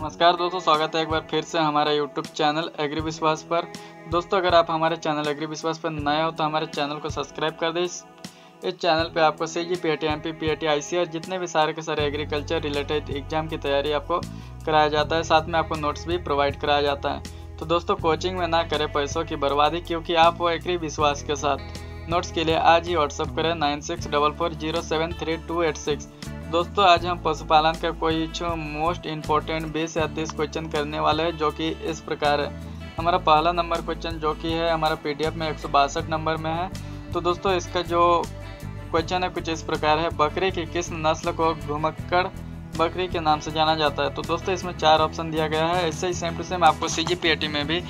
नमस्कार दोस्तों, स्वागत है एक बार फिर से हमारे YouTube चैनल एग्री विश्वास पर। दोस्तों, अगर आप हमारे चैनल एग्री विश्वास पर नए हो तो हमारे चैनल को सब्सक्राइब कर दें। इस चैनल पे आपको CGPAT, MPAT, ICR जितने भी सारे के सारे एग्रीकल्चर रिलेटेड एग्जाम की तैयारी आपको कराया जाता है, साथ में आपको नोट्स भी प्रोवाइड कराया जाता है। तो दोस्तों, कोचिंग में ना करें पैसों की बर्बादी, क्योंकि आप वो एग्री विश्वास के साथ। नोट्स के लिए आज ही व्हाट्सअप करें 9644073286। दोस्तों, आज हम पशुपालन का कोई मोस्ट इम्पोर्टेंट 20 या 30 क्वेश्चन करने वाले हैं, जो कि इस प्रकार है। हमारा पहला नंबर क्वेश्चन जो कि है हमारा PDF में 162 नंबर में है। तो दोस्तों, इसका जो क्वेश्चन है कुछ इस प्रकार है, बकरी की किस नस्ल को घुमक्कड़ बकरी के नाम से जाना जाता है। तो दोस्तों, इसमें 4 ऑप्शन दिया गया है। ऐसे ही सेम टू सेम आपको CGPAT में भी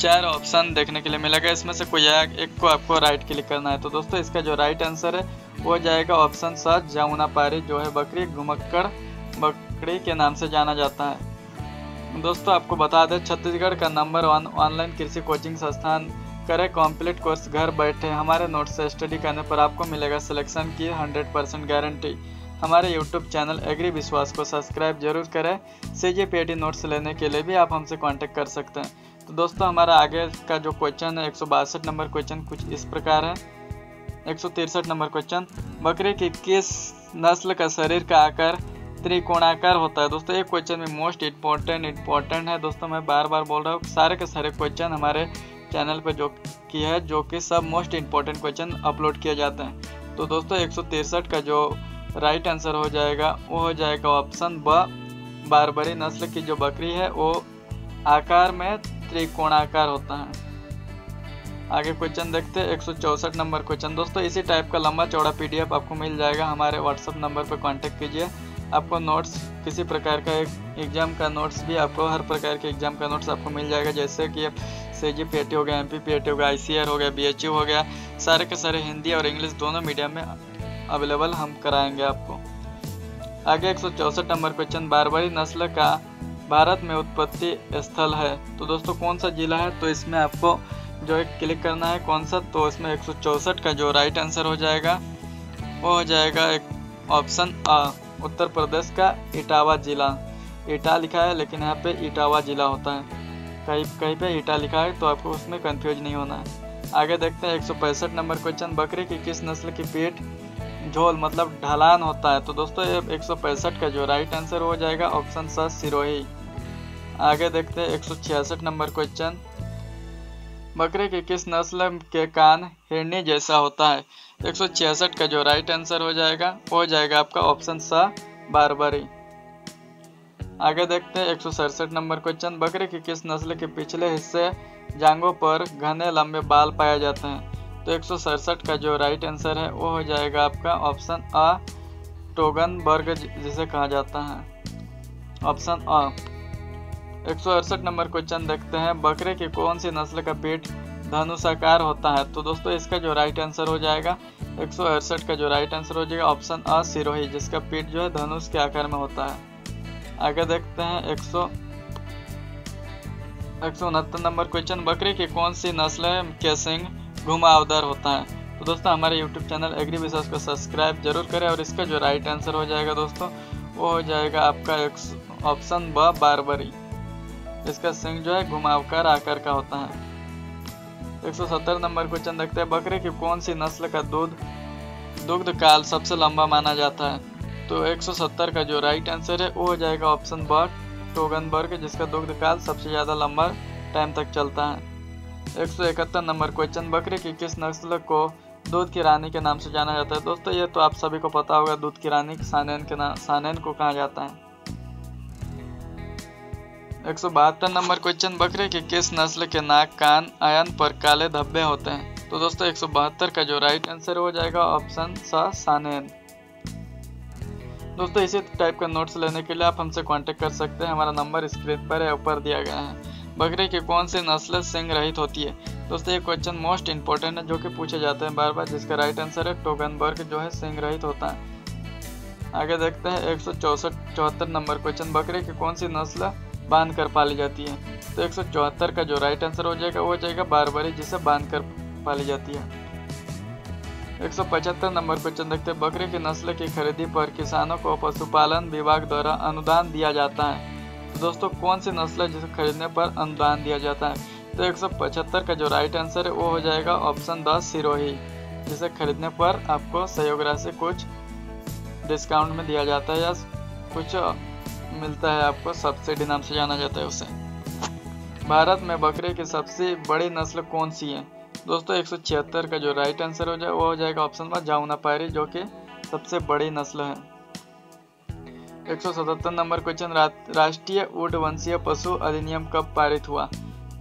4 ऑप्शन देखने के लिए मिलेगा। इसमें से कोई एक को आपको राइट क्लिक करना है। तो दोस्तों, इसका जो राइट आंसर है वो जाएगा ऑप्शन 7 जमुना पारी, जो है बकरी घुमक्कड़ बकरी के नाम से जाना जाता है। दोस्तों, आपको बता दें, छत्तीसगढ़ का नंबर 1 ऑनलाइन कृषि कोचिंग संस्थान करें कंप्लीट कोर्स घर बैठे। हमारे नोट से स्टडी करने पर आपको मिलेगा सिलेक्शन की 100% गारंटी। हमारे YouTube चैनल एग्री विश्वास को सब्सक्राइब जरूर करें। CGPAT नोट्स लेने के लिए भी आप हमसे कांटेक्ट कर सकते हैं। तो दोस्तों, हमारा आगे का जो क्वेश्चन है 162 नंबर क्वेश्चन कुछ इस प्रकार है। 163 नंबर क्वेश्चन, बकरी की किस नस्ल का शरीर का आकार त्रिकोणाकार होता है। दोस्तों, ये क्वेश्चन भी मोस्ट इम्पोर्टेंट है। दोस्तों, मैं बार बार बोल रहा हूँ, सारे के सारे क्वेश्चन हमारे चैनल पर जो की है, जो कि सब मोस्ट इम्पोर्टेंट क्वेश्चन अपलोड किए जाते हैं। तो दोस्तों, 163 का जो राइट आंसर हो जाएगा वो हो जाएगा ऑप्शन ब, बारबरी नस्ल की जो बकरी है वो आकार में त्रिकोणाकार होता है। आगे क्वेश्चन देखते हैं 164 नंबर क्वेश्चन। दोस्तों, इसी टाइप का लंबा चौड़ा PDF आपको मिल जाएगा। हमारे व्हाट्सअप नंबर पर कांटेक्ट कीजिए। आपको नोट्स किसी प्रकार का एग्जाम का नोट्स भी आपको हर प्रकार के एग्जाम का नोट्स आपको मिल जाएगा, जैसे कि CGPAT हो गया, MPAT हो गया, ICR हो गया, BHE हो गया, सारे के सारे हिंदी और इंग्लिश दोनों मीडियम में अवेलेबल हम कराएंगे आपको। आगे 164 नंबर क्वेश्चन, बारबरी नस्ल का भारत में उत्पत्ति स्थल है। तो दोस्तों, कौन सा जिला है, तो इसमें आपको जो है क्लिक करना है कौन सा। तो इसमें 164 का जो राइट आंसर हो जाएगा वो हो जाएगा एक ऑप्शन अ, उत्तर प्रदेश का इटावा जिला। इटा लिखा है लेकिन यहाँ पे इटावा जिला होता है, कहीं कहीं पे इटा लिखा है, तो आपको उसमें कंफ्यूज नहीं होना है। आगे देखते हैं 165 नंबर क्वेश्चन, बकरी की किस नस्ल की पेट झोल मतलब ढलान होता है। तो दोस्तों, ये 165 का जो राइट आंसर हो जाएगा ऑप्शन सा सिरोही। आगे देखते हैं 166 नंबर क्वेश्चन, बकरे के किस नस्ल के कान हिरनी जैसा होता है। 166 का जो राइट आंसर हो जाएगा वो हो जाएगा आपका ऑप्शन सा बारबरी। आगे देखते हैं 167 नंबर क्वेश्चन, बकरे की किस नस्ल के पिछले हिस्से जांघों पर घने लंबे बाल पाए जाते हैं। तो 167 का जो राइट आंसर है वो हो जाएगा आपका ऑप्शन अ, टोगनबर्ग जिसे कहा जाता है, ऑप्शन अ। 168 नंबर क्वेश्चन देखते हैं, बकरे की कौन सी नस्ल का पेट धनुषाकार होता है। तो दोस्तों, इसका जो राइट आंसर हो जाएगा 168 का जो राइट आंसर हो जाएगा ऑप्शन अ सिरोही, जिसका पेट जो है धनुष के आकार में होता है। आगे देखते हैं 169 नंबर क्वेश्चन, बकरी की कौन सी नस्ल है के सिंह घुमावदार होता है। तो दोस्तों, हमारे YouTube चैनल एग्री विश्वास को सब्सक्राइब जरूर करें। और इसका जो राइट आंसर हो जाएगा दोस्तों वो हो जाएगा आपका ऑप्शन ब, बारबरी। इसका सिंग जो है घुमावदार आकार का होता है। 170 नंबर क्वेश्चन देखते हैं, बकरे की कौन सी नस्ल का दुग्ध काल सबसे लंबा माना जाता है। तो 170 का जो राइट आंसर है वो हो जाएगा ऑप्शन ब, टोगनबर्ग, जिसका दुग्ध काल सबसे ज्यादा लंबा टाइम तक चलता है। 171 नंबर क्वेश्चन, बकरे की किस नस्ल को दूध की रानी के नाम से जाना जाता है। दोस्तों, ये तो आप सभी को पता होगा, दूध की रानी सानेन के नाम, सानेन को कहा जाता है। 172 नंबर क्वेश्चन, बकरे की किस नस्ल के नाक कान आयन पर काले धब्बे होते हैं। तो दोस्तों, 172 का जो राइट आंसर हो जाएगा ऑप्शन सा, सानेन। दोस्तों, इसी टाइप का नोट्स लेने के लिए आप हमसे कांटेक्ट कर सकते हैं। हमारा नंबर स्क्रीन पर है, ऊपर दिया गया है। बकरे की कौन सी नस्ल सिंह रहित होती है। दोस्तों, ये क्वेश्चन मोस्ट इंपॉर्टेंट है, जो कि पूछे जाते हैं बार बार, जिसका राइट आंसर है टोगनबर्ग, जो है सिंह रहित होता है। आगे देखते हैं 174 नंबर क्वेश्चन, बकरे की कौन सी नस्ल बांध कर पाली जाती है। तो 174 का जो राइट आंसर हो जाएगा वो जाएगा बारबरी, जिसे बांध कर पाली जाती है। 175 नंबर क्वेश्चन देखते हैं, बकरे की नस्ल की खरीदी पर किसानों को पशुपालन विभाग द्वारा अनुदान दिया जाता है। दोस्तों कौन सी नस्ल है जिसे खरीदने पर अनुदान दिया जाता है, तो 175 का जो राइट आंसर है वो हो जाएगा ऑप्शन 10 सिरोही, जिसे खरीदने पर आपको सहयोग राशि कुछ डिस्काउंट में दिया जाता है या कुछ मिलता है, आपको सब्सिडी नाम से जाना जाता है उसे। भारत में बकरे की सबसे बड़ी नस्ल कौन सी है, दोस्तों 176 का जो राइट आंसर हो जाए वो हो जाएगा ऑप्शन में जामुना पारी, जो कि सबसे बड़ी नस्ल है। 177 नंबर क्वेश्चन, राष्ट्रीय ऊँट वंशीय पशु अधिनियम कब पारित हुआ,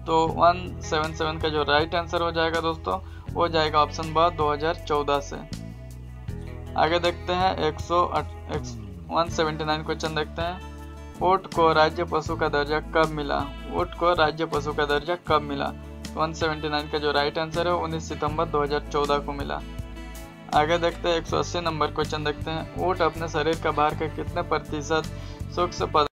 तो 177 का जो राइट आंसर हो जाएगा दोस्तों वो जाएगा ऑप्शन ब 2014 से। आगे देखते हैं 179 क्वेश्चन देखते हैं, ऊँट को राज्य पशु का दर्जा कब मिला, ऊँट को राज्य पशु का दर्जा कब मिला, तो 179 का जो राइट आंसर है 19 सितंबर 2014 को मिला। आगे देखते हैं 180 नंबर क्वेश्चन देखते हैं, ऊँट अपने शरीर का भार का कितने प्रतिशत सूक्ष्म